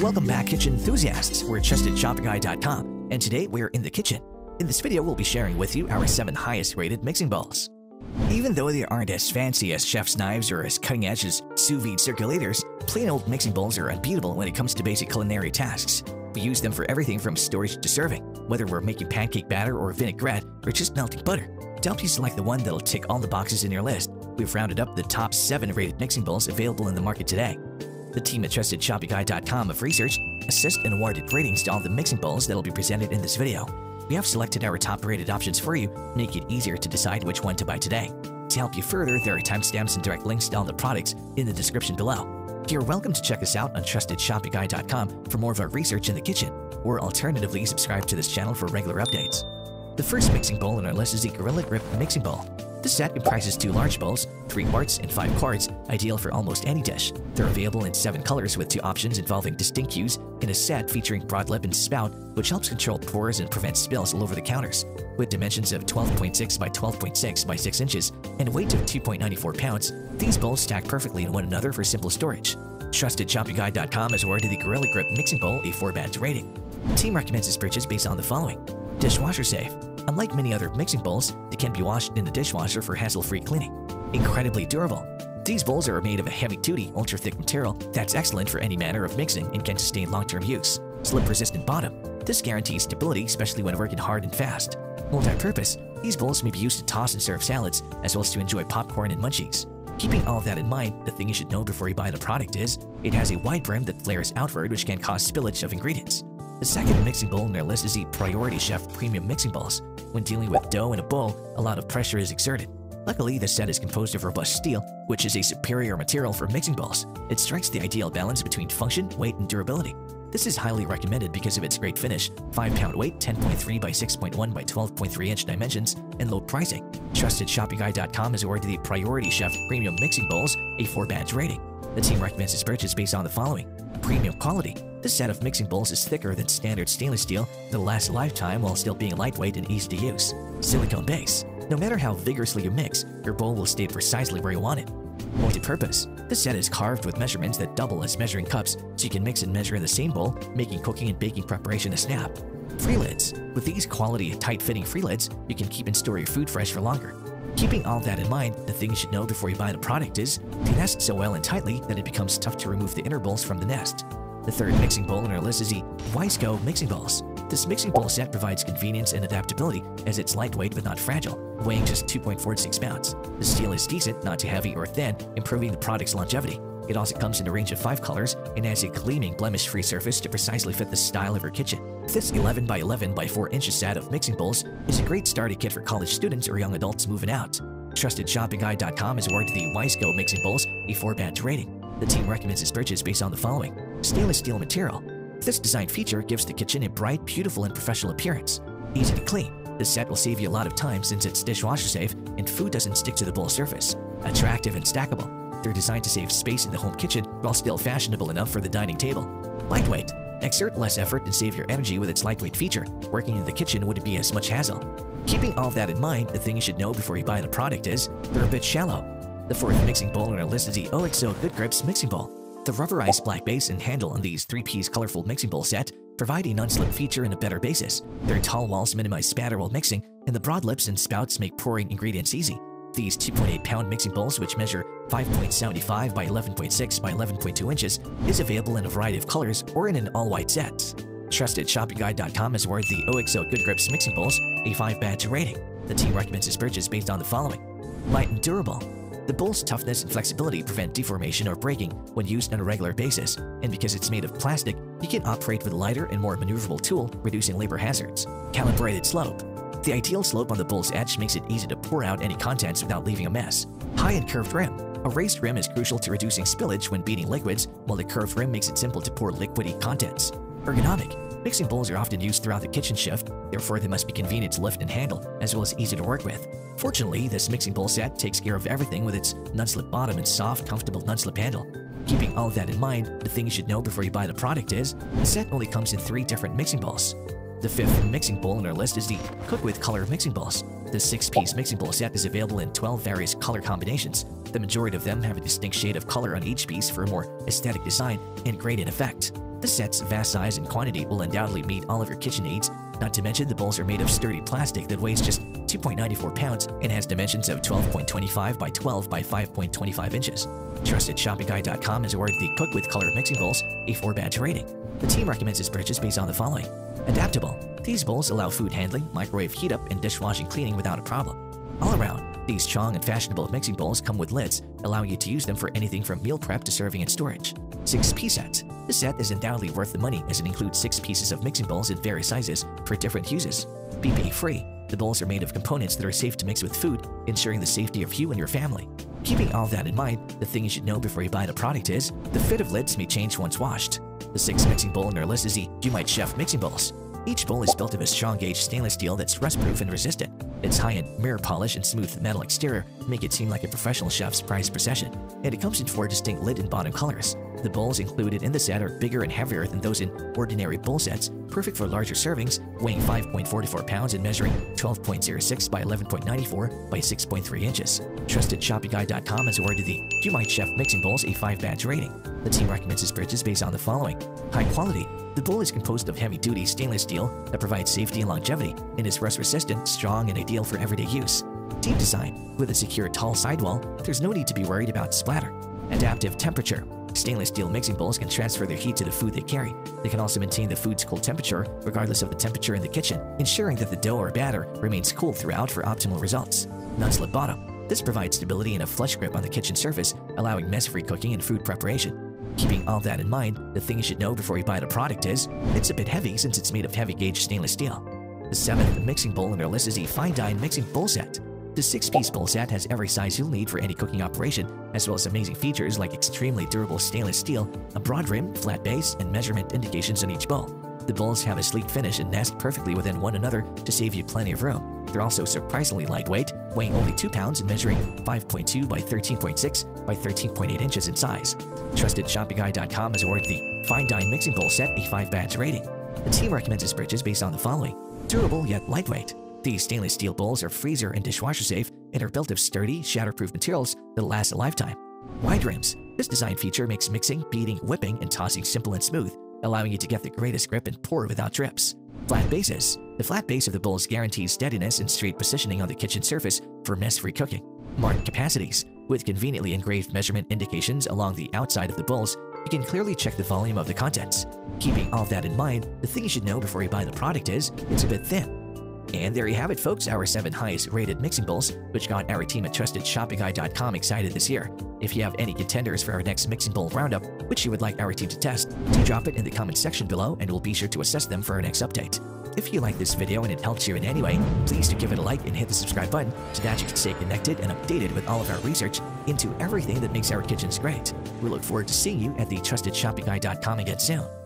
Welcome back, kitchen enthusiasts. We're Chefs at ShoppingEye.com, and today we're in the kitchen. In this video, we'll be sharing with you our 7 highest rated mixing bowls. Even though they aren't as fancy as chef's knives or as cutting edge as sous vide circulators, plain old mixing bowls are unbeatable when it comes to basic culinary tasks. We use them for everything from storage to serving, whether we're making pancake batter or vinaigrette or just melting butter. To help you select the one that'll tick all the boxes in your list, we've rounded up the top 7 rated mixing bowls available in the market today. The team at Chefs at ShoppingEye.com have researched, assessed, and awarded ratings to all the mixing bowls that'll be presented in this video. We have selected our top-rated options for you, making it easier to decide which one to buy today. To help you further, there are timestamps and direct links to all the products in the description below. You're welcome to check us out on TrustedShoppingEye.com for more of our research in the kitchen, or alternatively, subscribe to this channel for regular updates. The first mixing bowl on our list is the Gorilla Grip Mixing Bowl. This set comprises 2 large bowls, 3 quarts and 5 quarts, ideal for almost any dish. They're available in 7 colors with 2 options involving distinct hues in a set featuring broad lip and spout, which helps control pours and prevents spills all over the counters. With dimensions of 12.6 by 12.6 by 6 inches and a weight of 2.94 pounds, these bowls stack perfectly in one another for simple storage. TrustedShoppingGuide.com has awarded the Gorilla Grip Mixing Bowl a 4-badge rating. The team recommends this purchase based on the following. Dishwasher safe. Unlike many other mixing bowls, they can be washed in the dishwasher for hassle-free cleaning. Incredibly durable. These bowls are made of a heavy-duty, ultra-thick material that's excellent for any manner of mixing and can sustain long-term use. Slip-resistant bottom. This guarantees stability, especially when working hard and fast. Multi-purpose. These bowls may be used to toss and serve salads, as well as to enjoy popcorn and munchies. Keeping all of that in mind, the thing you should know before you buy the product is, it has a wide brim that flares outward, which can cause spillage of ingredients. The second mixing bowl on their list is the Priority Chef Premium Mixing Bowls. When dealing with dough in a bowl, a lot of pressure is exerted. Luckily, this set is composed of robust steel, which is a superior material for mixing bowls. It strikes the ideal balance between function, weight, and durability. This is highly recommended because of its great finish, 5-pound weight, 10.3 by 6.1 by 12.3 inch dimensions, and low pricing. TrustedShoppingGuide.com has awarded the Priority Chef Premium Mixing Bowls a 4-badge rating. The team recommends this purchase based on the following. Premium quality. This set of mixing bowls is thicker than standard stainless steel that'll last a lifetime while still being lightweight and easy to use. Silicone base. No matter how vigorously you mix, your bowl will stay precisely where you want it. Multi-purpose. This set is carved with measurements that double as measuring cups, so you can mix and measure in the same bowl, making cooking and baking preparation a snap. Free lids. With these quality and tight-fitting free lids, you can keep and store your food fresh for longer. Keeping all that in mind, the thing you should know before you buy the product is, they nest so well and tightly that it becomes tough to remove the inner bowls from the nest. The third mixing bowl on our list is the WHYSKO Mixing Bowls. This mixing bowl set provides convenience and adaptability as it's lightweight but not fragile, weighing just 2.46 pounds. The steel is decent, not too heavy or thin, improving the product's longevity. It also comes in a range of 5 colors and has a gleaming, blemish-free surface to precisely fit the style of your kitchen. This 11 by 11 by 4 inch set of mixing bowls is a great starter kit for college students or young adults moving out. TrustedShoppingGuide.com has awarded the WHYSKO Mixing Bowls a 4-badge rating. The team recommends this purchase based on the following. Stainless steel material. This design feature gives the kitchen a bright, beautiful, and professional appearance. Easy to clean. This set will save you a lot of time since it's dishwasher safe and food doesn't stick to the bowl surface. Attractive and stackable. They're designed to save space in the home kitchen while still fashionable enough for the dining table. Lightweight. Exert less effort and save your energy with its lightweight feature. Working in the kitchen wouldn't be as much hassle. Keeping all of that in mind, the thing you should know before you buy the product is, they're a bit shallow. The fourth mixing bowl on our list is the OXO Good Grips Mixing Bowl. The rubberized black base and handle on these 3-piece colorful mixing bowl set provide a non-slip feature and a better basis. Their tall walls minimize spatter while mixing, and the broad lips and spouts make pouring ingredients easy. These 2.8-pound mixing bowls, which measure 5.75 by 11.6 by 11.2 inches, is available in a variety of colors or in an all-white set. TrustedShoppingGuide.com has awarded the OXO Good Grips Mixing Bowls a 5-badge rating. The team recommends this purchase based on the following. Light and durable. The bowl's toughness and flexibility prevent deformation or breaking when used on a regular basis, and because it's made of plastic, you can operate with a lighter and more maneuverable tool, reducing labor hazards. Calibrated slope. The ideal slope on the bowl's edge makes it easy to pour out any contents without leaving a mess. High and curved rim. A raised rim is crucial to reducing spillage when beating liquids, while the curved rim makes it simple to pour liquidy contents. Ergonomic. Mixing bowls are often used throughout the kitchen shift, therefore they must be convenient to lift and handle, as well as easy to work with. Fortunately, this mixing bowl set takes care of everything with its non-slip bottom and soft, comfortable non-slip handle. Keeping all of that in mind, the thing you should know before you buy the product is, the set only comes in 3 different mixing bowls. The 5th mixing bowl on our list is the Cook With Color Mixing Bowls. This 6-piece mixing bowl set is available in 12 various color combinations. The majority of them have a distinct shade of color on each piece for a more aesthetic design and gradient effect. The set's vast size and quantity will undoubtedly meet all of your kitchen needs, not to mention the bowls are made of sturdy plastic that weighs just 2.94 pounds and has dimensions of 12.25 by 12 by 5.25 inches. TrustedShoppingGuide.com has awarded the Cook With Color mixing bowls a 4-badge rating. The team recommends this purchase based on the following. Adaptable. These bowls allow food handling, microwave heat up, and dishwashing cleaning without a problem. All around, these strong and fashionable mixing bowls come with lids, allowing you to use them for anything from meal prep to serving and storage. 6-piece set. This set is undoubtedly worth the money as it includes 6 pieces of mixing bowls in various sizes for different uses. BPA-free. The bowls are made of components that are safe to mix with food, ensuring the safety of you and your family. Keeping all that in mind, the thing you should know before you buy the product is, the fit of lids may change once washed. The 6th mixing bowl in our list is the Umite Chef mixing bowls. Each bowl is built of a strong gauge stainless steel that's rust-proof and resistant. Its high-end mirror polish and smooth metal exterior make it seem like a professional chef's prized possession, and it comes in 4 distinct lid and bottom colors. The bowls included in the set are bigger and heavier than those in ordinary bowl sets, perfect for larger servings, weighing 5.44 pounds and measuring 12.06 by 11.94 by 6.3 inches. TrustedShoppingGuide.com has awarded the Umite Chef mixing bowls a 5-badge rating. The team recommends this purchase based on the following. High quality. The bowl is composed of heavy-duty stainless steel that provides safety and longevity and is rust-resistant, strong, and ideal for everyday use. Deep design. With a secure tall sidewall, there's no need to be worried about splatter. Adaptive temperature. Stainless steel mixing bowls can transfer their heat to the food they carry. They can also maintain the food's cold temperature, regardless of the temperature in the kitchen, ensuring that the dough or batter remains cool throughout for optimal results. Non-slip bottom. This provides stability and a flush grip on the kitchen surface, allowing mess-free cooking and food preparation. Keeping all that in mind, the thing you should know before you buy the product is, it's a bit heavy since it's made of heavy-gauge stainless steel. The 7th mixing bowl in our list is the FineDine mixing bowl set. The 6-piece bowl set has every size you'll need for any cooking operation, as well as amazing features like extremely durable stainless steel, a broad rim, flat base, and measurement indications on each bowl. The bowls have a sleek finish and nest perfectly within one another to save you plenty of room. They're also surprisingly lightweight, weighing only 2 pounds and measuring 5.2 by 13.6 by 13.8 inches in size. TrustedShoppingGuide.com has awarded the FineDine mixing bowl set a 5-badge rating. The team recommends this purchase based on the following. Durable yet lightweight. These stainless steel bowls are freezer and dishwasher safe and are built of sturdy, shatterproof materials that last a lifetime. Wide rims. This design feature makes mixing, beating, whipping, and tossing simple and smooth, allowing you to get the greatest grip and pour without drips. Flat bases. The flat base of the bowls guarantees steadiness and straight positioning on the kitchen surface for mess-free cooking. Marked capacities. With conveniently engraved measurement indications along the outside of the bowls, you can clearly check the volume of the contents. Keeping all that in mind, the thing you should know before you buy the product is, it's a bit thin. And there you have it, folks, our 7 highest-rated mixing bowls, which got our team at TrustedShoppingGuide.com excited this year. If you have any contenders for our next mixing bowl roundup, which you would like our team to test, do drop it in the comment section below, and we'll be sure to assess them for our next update. If you like this video and it helps you in any way, please do give it a like and hit the subscribe button so that you can stay connected and updated with all of our research into everything that makes our kitchens great. We look forward to seeing you at the TrustedShoppingGuide.com again soon.